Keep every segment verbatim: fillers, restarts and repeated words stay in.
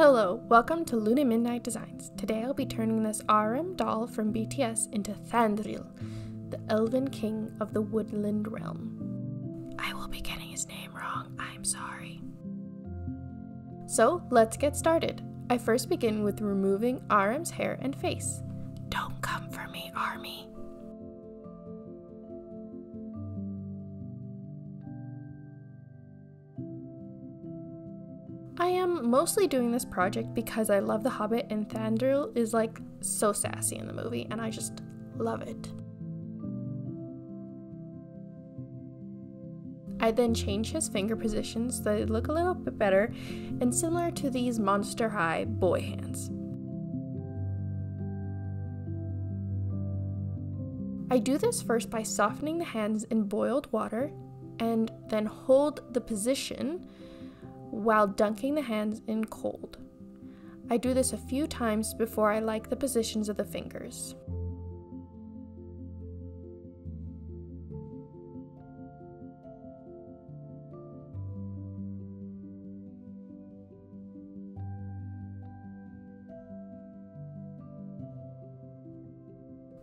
Hello, welcome to Luna Midnight Designs. Today I'll be turning this R M doll from B T S into Thranduil, the elven king of the woodland realm. I will be getting his name wrong, I'm sorry. So let's get started. I first begin with removing R M's hair and face. Don't come for me, army. I am mostly doing this project because I love The Hobbit, and Thranduil is like so sassy in the movie and I just love it. I then change his finger positions so they look a little bit better and similar to these Monster High boy hands. I do this first by softening the hands in boiled water and then hold the position while dunking the hands in cold. I do this a few times before I like the positions of the fingers.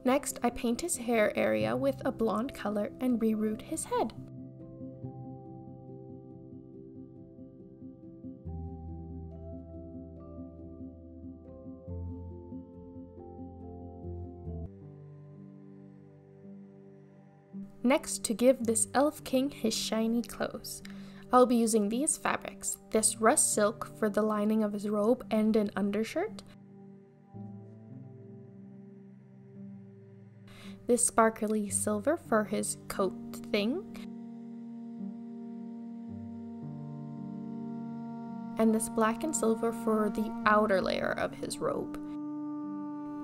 Next, I paint his hair area with a blonde color and reroot his head. Next, to give this elf king his shiny clothes. I'll be using these fabrics, this rust silk for the lining of his robe and an undershirt, this sparkly silver for his coat thing, and this black and silver for the outer layer of his robe.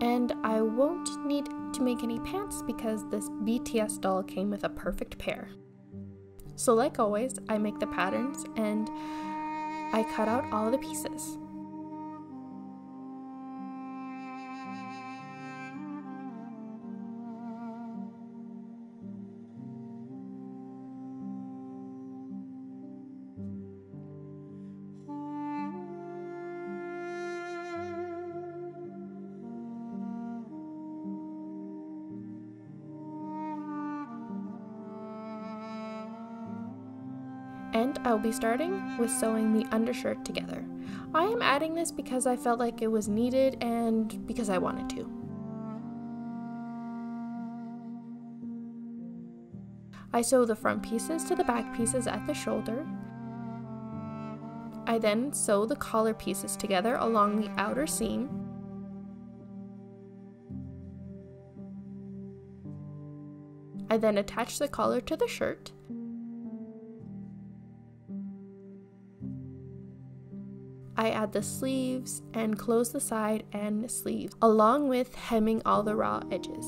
And I won't need to make any pants because this B T S doll came with a perfect pair. So like always, I make the patterns and I cut out all the pieces. And I'll be starting with sewing the undershirt together. I am adding this because I felt like it was needed and because I wanted to. I sew the front pieces to the back pieces at the shoulder. I then sew the collar pieces together along the outer seam. I then attach the collar to the shirt. I add the sleeves and close the side and sleeve, along with hemming all the raw edges.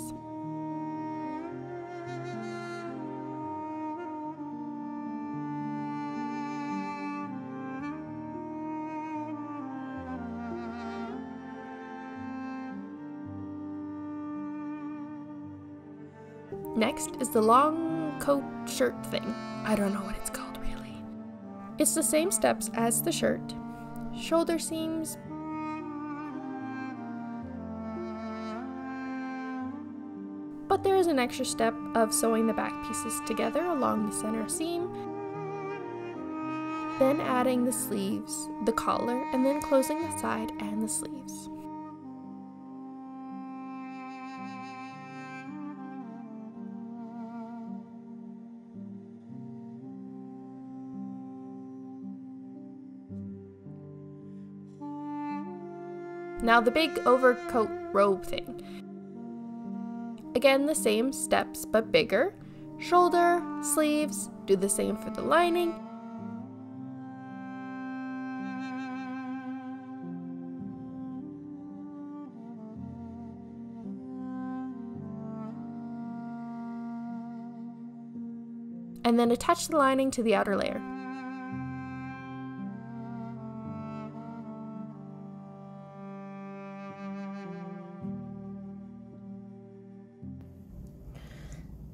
Next is the long coat shirt thing. I don't know what it's called really. It's the same steps as the shirt. Shoulder seams, but there is an extra step of sewing the back pieces together along the center seam, then adding the sleeves, the collar, and then closing the side and the sleeves. Now the big overcoat robe thing. Again, the same steps but bigger. Shoulder, sleeves, do the same for the lining. And then attach the lining to the outer layer.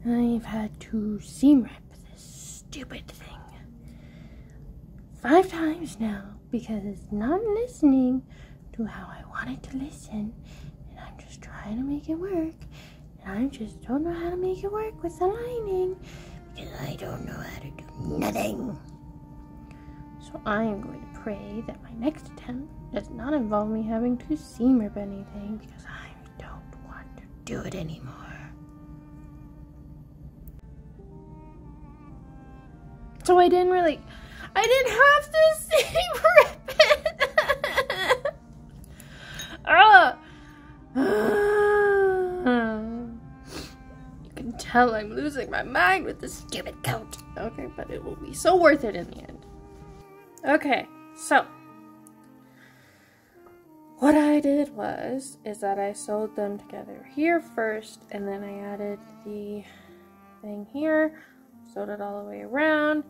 I've had to seam wrap this stupid thing five times now. because it's not listening to how I want it to listen, and I'm just trying to make it work, and I just don't know how to make it work with aligning because I don't know how to do nothing. So I am going to pray that my next attempt does not involve me having to seam rip anything, because I don't want to do it anymore. So I didn't really, I didn't have to seam rip it. uh, uh, you can tell I'm losing my mind with this stupid coat. Okay, but it will be so worth it in the end. Okay, so what I did was is that I sewed them together here first, and then I added the thing here, sewed it all the way around,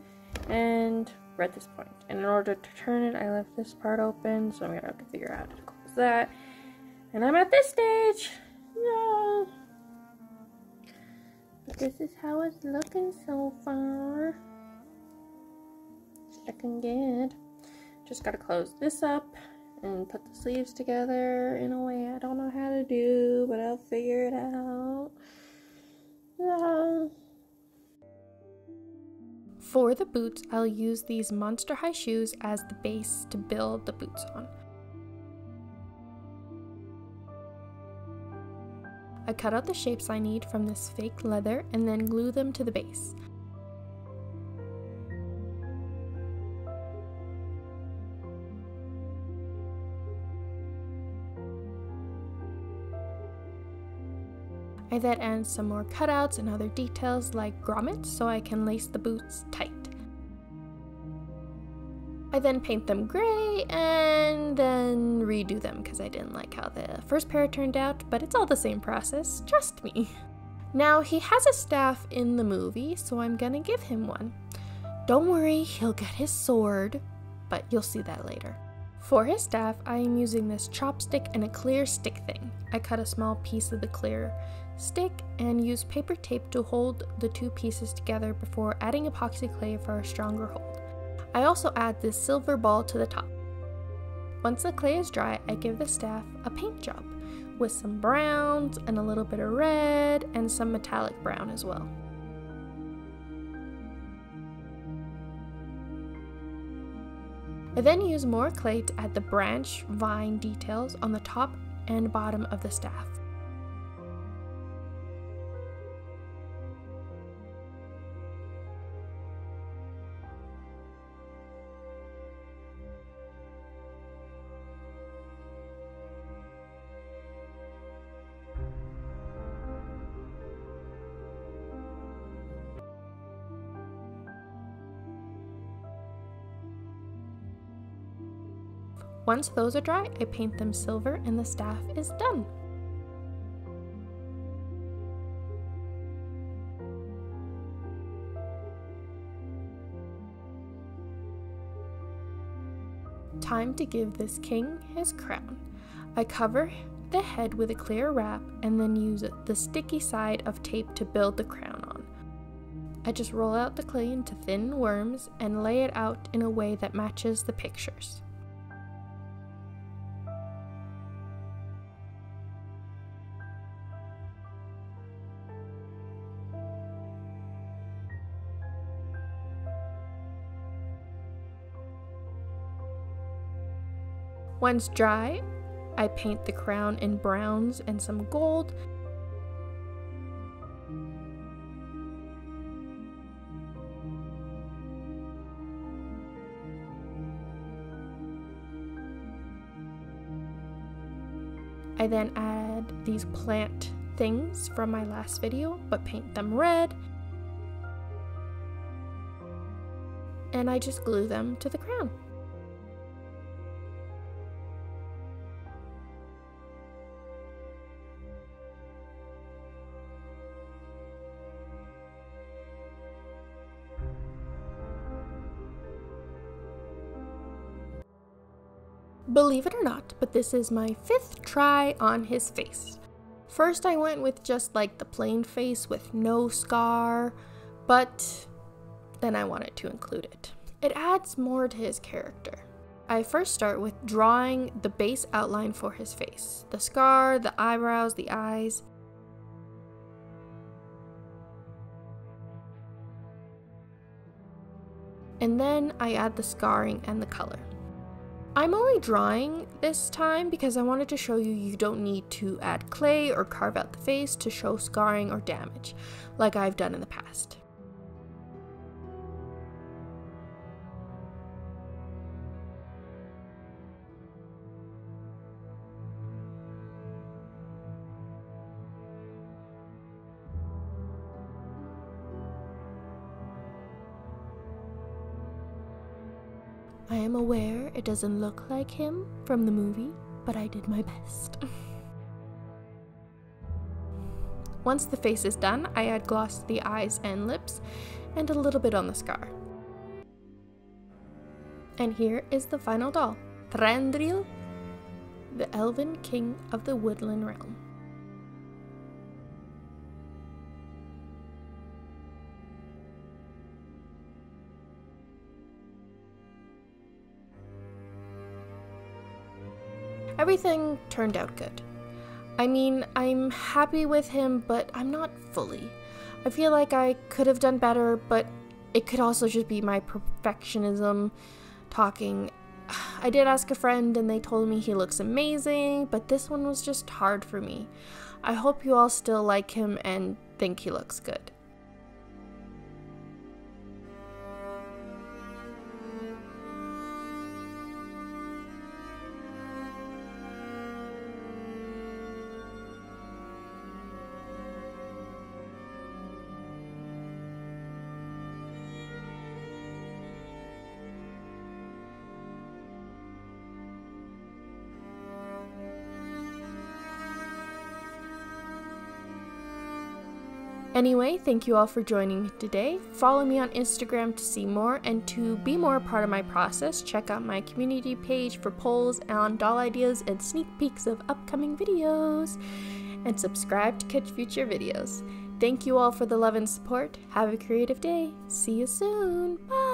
and we're at this point. And in order to turn it, I left this part open, so I'm gonna have to figure out how to close that. And I'm at this stage. No, but this is how it's looking so far. Looking good. Just gotta close this up and put the sleeves together in a way I don't know how to do, but I'll figure it out. Yeah. For the boots, I'll use these Monster High shoes as the base to build the boots on. I cut out the shapes I need from this fake leather and then glue them to the base. I then add some more cutouts and other details like grommets so I can lace the boots tight. I then paint them gray and then redo them because I didn't like how the first pair turned out, but it's all the same process, trust me. Now, he has a staff in the movie, so I'm gonna give him one. Don't worry, he'll get his sword, but you'll see that later. For his staff, I am using this chopstick and a clear stick thing. I cut a small piece of the clear stick and use paper tape to hold the two pieces together before adding epoxy clay for a stronger hold. I also add this silver ball to the top. Once the clay is dry, I give the staff a paint job with some browns and a little bit of red and some metallic brown as well. I then use more clay to add the branch vine details on the top and bottom of the staff. Once those are dry, I paint them silver and the staff is done. Time to give this king his crown. I cover the head with a clear wrap and then use the sticky side of tape to build the crown on. I just roll out the clay into thin worms and lay it out in a way that matches the pictures. Once dry, I paint the crown in browns and some gold. I then add these plant things from my last video, but paint them red. And I just glue them to the crown. Believe it or not, but this is my fifth try on his face. First I went with just like the plain face with no scar, but then I wanted to include it. It adds more to his character. I first start with drawing the base outline for his face. The scar, the eyebrows, the eyes. And then I add the scarring and the color. I'm only drawing this time because I wanted to show you you don't need to add clay or carve out the face to show scarring or damage, like I've done in the past. I am aware it doesn't look like him from the movie, but I did my best. Once the face is done, I add gloss to the eyes and lips, and a little bit on the scar. And here is the final doll, Thranduil, the elven king of the woodland realm. Everything turned out good. I mean, I'm happy with him, but I'm not fully. I feel like I could have done better, but it could also just be my perfectionism talking. I did ask a friend and they told me he looks amazing, but this one was just hard for me. I hope you all still like him and think he looks good. Anyway, thank you all for joining me today. Follow me on Instagram to see more, and to be more a part of my process, check out my community page for polls on doll ideas and sneak peeks of upcoming videos, and subscribe to catch future videos. Thank you all for the love and support. Have a creative day. See you soon. Bye!